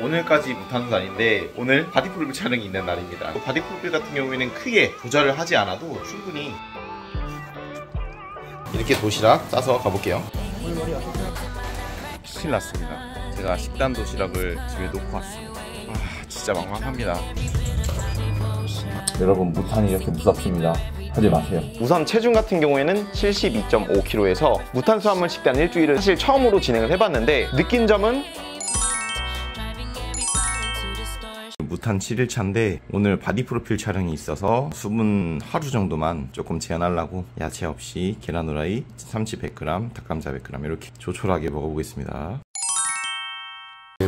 오늘까지 못하는 건 아닌데 오늘 바디프로필 촬영이 있는 날입니다. 바디프로필 같은 경우에는 크게 조절을 하지 않아도 충분히 이렇게 도시락 싸서 가볼게요. 큰일 났습니다. 제가 식단 도시락을 집에 놓고 왔습니다. 아, 진짜 막막합니다. 여러분, 무탄이 이렇게 무섭습니다. 하지 마세요. 우선 체중 같은 경우에는 72.5kg에서 무탄수화물 식단 일주일을 사실 처음으로 진행을 해봤는데 느낀 점은 무탄 7일차인데 오늘 바디 프로필 촬영이 있어서 수분 하루 정도만 조금 제한하려고 야채 없이 계란 후라이, 참치 100g, 닭감자 100g 이렇게 조촐하게 먹어보겠습니다.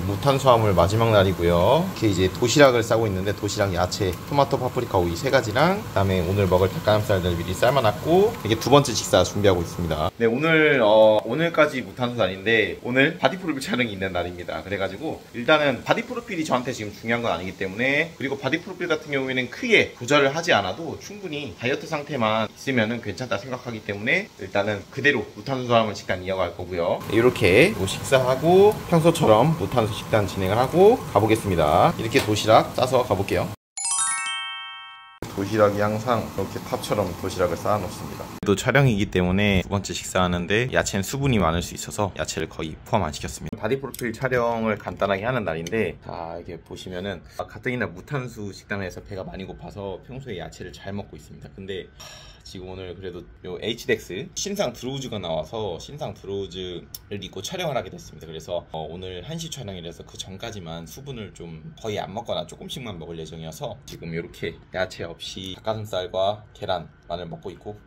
무탄수화물 마지막 날이고요. 이렇게 이제 도시락을 싸고 있는데 도시락, 야채, 토마토, 파프리카, 오이 세 가지랑 그다음에 오늘 먹을 닭가슴살들 미리 삶아놨고 이게 두 번째 식사 준비하고 있습니다. 네, 오늘 오늘까지 못하는 날인데 오늘 바디 프로필 촬영이 있는 날입니다. 그래가지고 일단은 바디 프로필이 저한테 지금 중요한 건 아니기 때문에 그리고 바디 프로필 같은 경우에는 크게 조절을 하지 않아도 충분히 다이어트 상태만 있으면은 괜찮다 생각하기 때문에 일단은 그대로 무탄수화물 식단 이어갈 거고요. 네, 이렇게 식사하고 평소처럼 무탄 식단 진행을 하고 가보겠습니다. 이렇게 도시락 싸서 가볼게요. 도시락이 항상 이렇게 탑처럼 도시락을 쌓아 놓습니다. 또 촬영이기 때문에 두 번째 식사하는데 야채는 수분이 많을 수 있어서 야채를 거의 포함 안 시켰습니다. 바디 프로필 촬영을 간단하게 하는 날인데 자, 이게 보시면은 가뜩이나 무탄수 식단에서 배가 많이 고파서 평소에 야채를 잘 먹고 있습니다. 근데 지금 오늘 그래도 요 HDX 신상 드로우즈가 나와서 신상 드로우즈를 입고 촬영을 하게 됐습니다. 그래서 오늘 1시 촬영이라서 그 전까지만 수분을 좀 거의 안 먹거나 조금씩만 먹을 예정이어서 지금 이렇게 야채 없이 닭가슴살과 계란만을 먹고 있고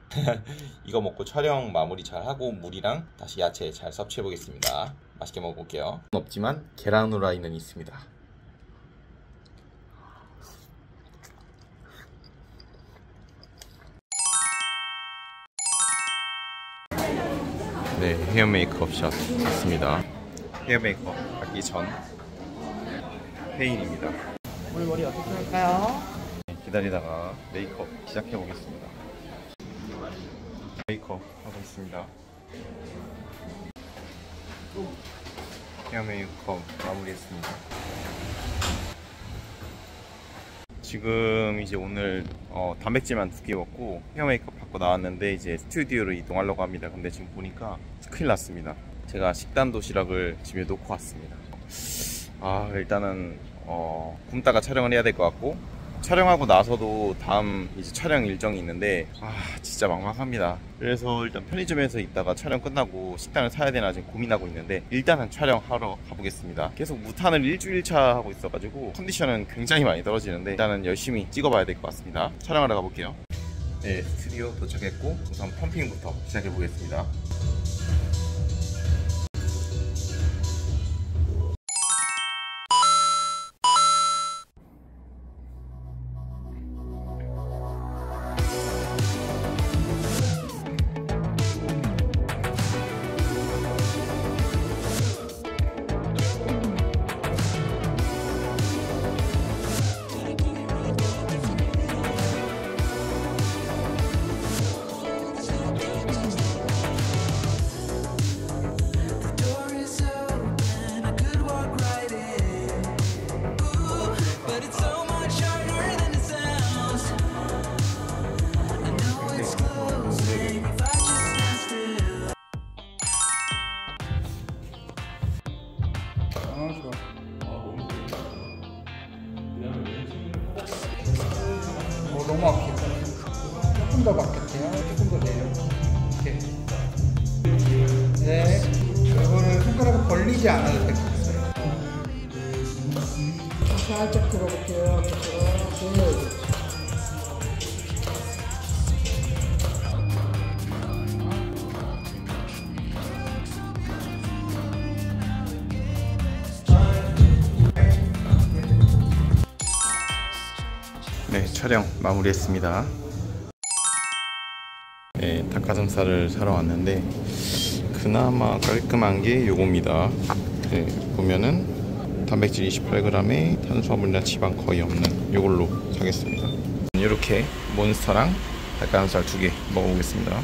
이거 먹고 촬영 마무리 잘하고 물이랑 다시 야채 잘 섭취해 보겠습니다. 맛있게 먹어볼게요. 없지만 계란 후라이는 있습니다. 네, 헤어 메이크업 샷 좋습니다. 헤어 메이크업 하기 전 페인입니다. 오늘 머리 어떻게 할까요? 기다리다가 메이크업 시작해 보겠습니다. 메이크업 하고 있습니다. 헤어 메이크업 마무리했습니다. 지금 이제 오늘 단백질만 2개 먹고 헤어 메이크업 받고 나왔는데 이제 스튜디오로 이동하려고 합니다. 근데 지금 보니까 큰일 났습니다. 제가 식단 도시락을 집에 놓고 왔습니다. 아, 일단은 굶다가 촬영을 해야 될 것 같고 촬영하고 나서도 다음 이제 촬영 일정이 있는데 아, 진짜 막막합니다. 그래서 일단 편의점에서 있다가 촬영 끝나고 식단을 사야 되나 지금 고민하고 있는데 일단은 촬영하러 가보겠습니다. 계속 무탄을 일주일차 하고 있어가지고 컨디션은 굉장히 많이 떨어지는데 일단은 열심히 찍어봐야 될 것 같습니다. 촬영하러 가볼게요. 네, 스튜디오 도착했고 우선 펌핑부터 시작해보겠습니다. 너무 아프겠다. 조금 더 받겠대요. 조금 더 내려. 이렇게. 네. 이거를 손가락을 벌리지 않아도 될 것 같아요. 살짝 들어볼게요. 들어볼게요. 네, 촬영 마무리했습니다. 네, 닭가슴살을 사러 왔는데 그나마 깔끔한 게 요겁니다. 네, 보면은 단백질 28g에 탄수화물이나 지방 거의 없는 요걸로 사겠습니다. 이렇게 몬스터랑 닭가슴살 2개 먹어보겠습니다.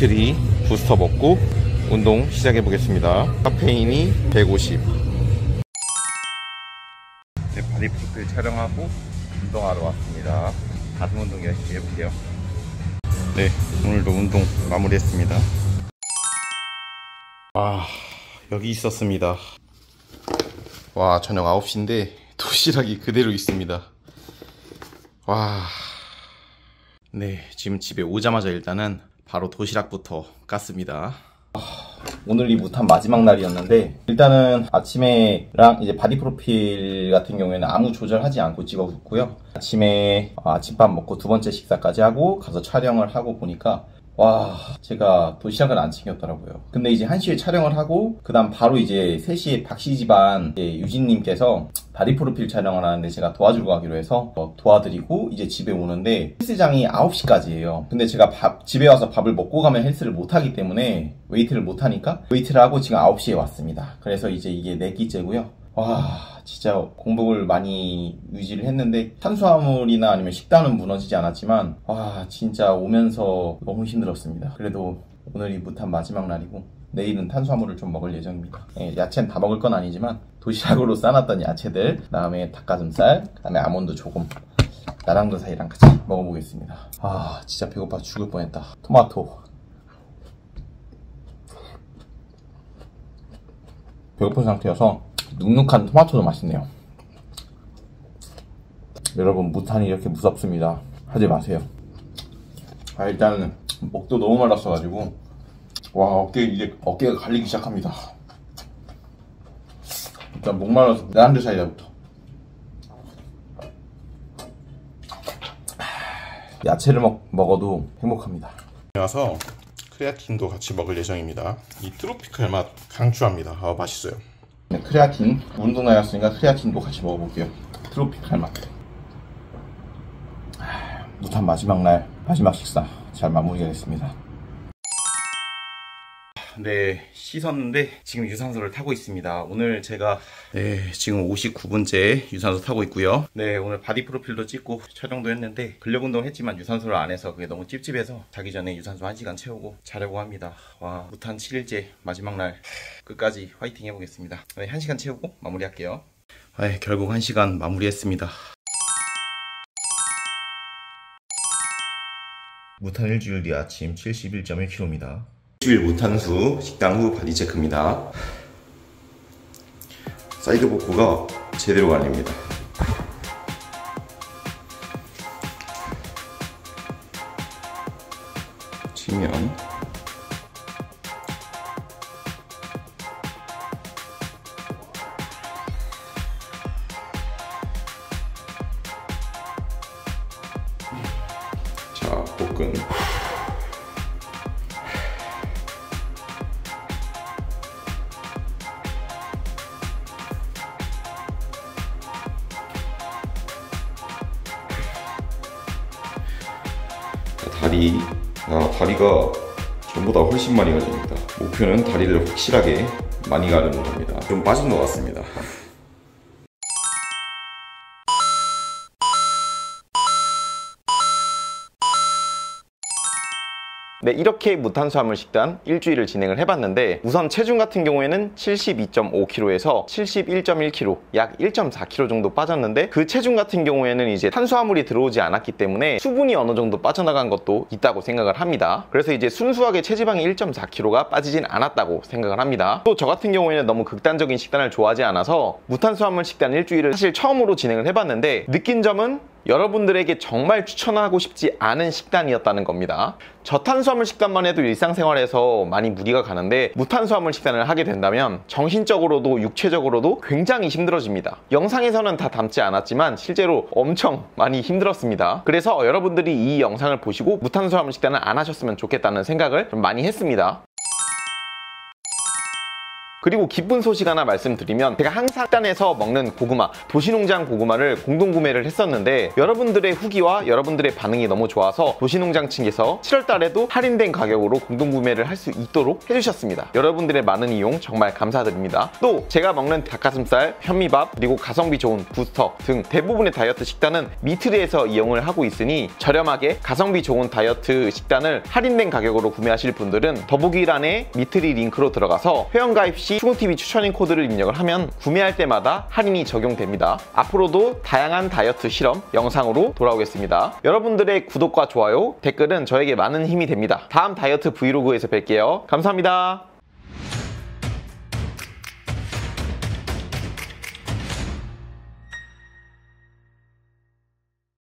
미트리 부스터 먹고 운동 시작해 보겠습니다. 카페인이 150. 제 바디프로필 촬영하고 운동하러 왔습니다. 가슴 운동 열심히 해볼게요. 네, 오늘도 운동 마무리했습니다. 아, 여기 있었습니다. 와, 저녁 9시인데 도시락이 그대로 있습니다. 와, 네, 지금 집에 오자마자 일단은 바로 도시락부터 깠습니다. 오늘이 무탄 마지막 날이었는데, 일단은 아침에랑 이제 바디 프로필 같은 경우에는 아무 조절하지 않고 찍어줬고요. 아침에 아침밥 먹고 두 번째 식사까지 하고 가서 촬영을 하고 보니까, 와, 제가 도시락을 안 챙겼더라고요. 근데 이제 1시에 촬영을 하고 그 다음 바로 이제 3시에 박씨집안 유진님께서 바디 프로필 촬영을 하는데 제가 도와주고 가기로 해서 도와드리고 이제 집에 오는데 헬스장이 9시까지예요. 근데 제가 집에 와서 밥을 먹고 가면 헬스를 못하기 때문에 웨이트를 못하니까 웨이트를 하고 지금 9시에 왔습니다. 그래서 이제 이게 4끼째고요. 와, 진짜 공복을 많이 유지를 했는데 탄수화물이나 아니면 식단은 무너지지 않았지만 와, 진짜 오면서 너무 힘들었습니다. 그래도 오늘이 무탄 마지막 날이고 내일은 탄수화물을 좀 먹을 예정입니다. 예, 야채는 다 먹을 건 아니지만 도시락으로 싸놨던 야채들, 그 다음에 닭가슴살, 그 다음에 아몬드 조금, 나랑도 사이랑 같이 먹어보겠습니다. 아, 진짜 배고파 죽을 뻔했다. 토마토. 배고픈 상태여서 눅눅한 토마토도 맛있네요. 여러분, 무탄이 이렇게 무섭습니다. 하지 마세요. 아, 일단은 목도 너무 말랐어가지고 와, 어깨가 갈리기 시작합니다. 일단 목 말라서 나한테 사이다부터. 야채를 먹어도 행복합니다. 와서 크레아틴도 같이 먹을 예정입니다. 이 트로피칼 맛 강추합니다. 아, 맛있어요. 크레아틴, 운동 나갔으니까 크레아틴도 같이 먹어볼게요. 트로피칼 맛. 무탄 마지막 날, 마지막 식사 잘 마무리하겠습니다. 네, 씻었는데 지금 유산소를 타고 있습니다. 오늘 제가 네, 지금 59분째 유산소 타고 있고요. 네, 오늘 바디 프로필도 찍고 촬영도 했는데 근력 운동 했지만 유산소를 안 해서 그게 너무 찝찝해서 자기 전에 유산소 1시간 채우고 자려고 합니다. 와, 무탄 7일째 마지막 날 끝까지 화이팅 해보겠습니다. 네, 1시간 채우고 마무리할게요. 네, 결국 1시간 마무리했습니다. 무탄 일주일 뒤 아침 71.1km입니다. 일주일 무탄수 식당 후 바디 체크입니다. 사이드 복부가 제대로 갈립니다. 측면 자, 복근 다리, 다리가 전보다 훨씬 많이 가집니다. 목표는 다리를 확실하게 많이 가르는 겁니다. 좀 빠진 것 같습니다. 네, 이렇게 무탄수화물 식단 일주일을 진행을 해봤는데 우선 체중 같은 경우에는 72.5kg에서 71.1kg, 약 1.4kg 정도 빠졌는데 그 체중 같은 경우에는 이제 탄수화물이 들어오지 않았기 때문에 수분이 어느 정도 빠져나간 것도 있다고 생각을 합니다. 그래서 이제 순수하게 체지방이 1.4kg가 빠지진 않았다고 생각을 합니다. 또 저 같은 경우에는 너무 극단적인 식단을 좋아하지 않아서 무탄수화물 식단 일주일을 사실 처음으로 진행을 해봤는데 느낀 점은 여러분들에게 정말 추천하고 싶지 않은 식단이었다는 겁니다. 저탄수화물 식단만 해도 일상생활에서 많이 무리가 가는데 무탄수화물 식단을 하게 된다면 정신적으로도 육체적으로도 굉장히 힘들어집니다. 영상에서는 다 담지 않았지만 실제로 엄청 많이 힘들었습니다. 그래서 여러분들이 이 영상을 보시고 무탄수화물 식단을 안 하셨으면 좋겠다는 생각을 좀 많이 했습니다. 그리고 기쁜 소식 하나 말씀드리면, 제가 항상 식단에서 먹는 고구마, 도시농장 고구마를 공동구매를 했었는데 여러분들의 후기와 여러분들의 반응이 너무 좋아서 도시농장 측에서 7월달에도 할인된 가격으로 공동구매를 할 수 있도록 해주셨습니다. 여러분들의 많은 이용 정말 감사드립니다. 또 제가 먹는 닭가슴살, 현미밥, 그리고 가성비 좋은 부스터 등 대부분의 다이어트 식단은 미트리에서 이용을 하고 있으니 저렴하게 가성비 좋은 다이어트 식단을 할인된 가격으로 구매하실 분들은 더보기란에 미트리 링크로 들어가서 회원가입 시 충우TV 추천인 코드를 입력을 하면 구매할 때마다 할인이 적용됩니다. 앞으로도 다양한 다이어트 실험 영상으로 돌아오겠습니다. 여러분들의 구독과 좋아요, 댓글은 저에게 많은 힘이 됩니다. 다음 다이어트 브이로그에서 뵐게요. 감사합니다.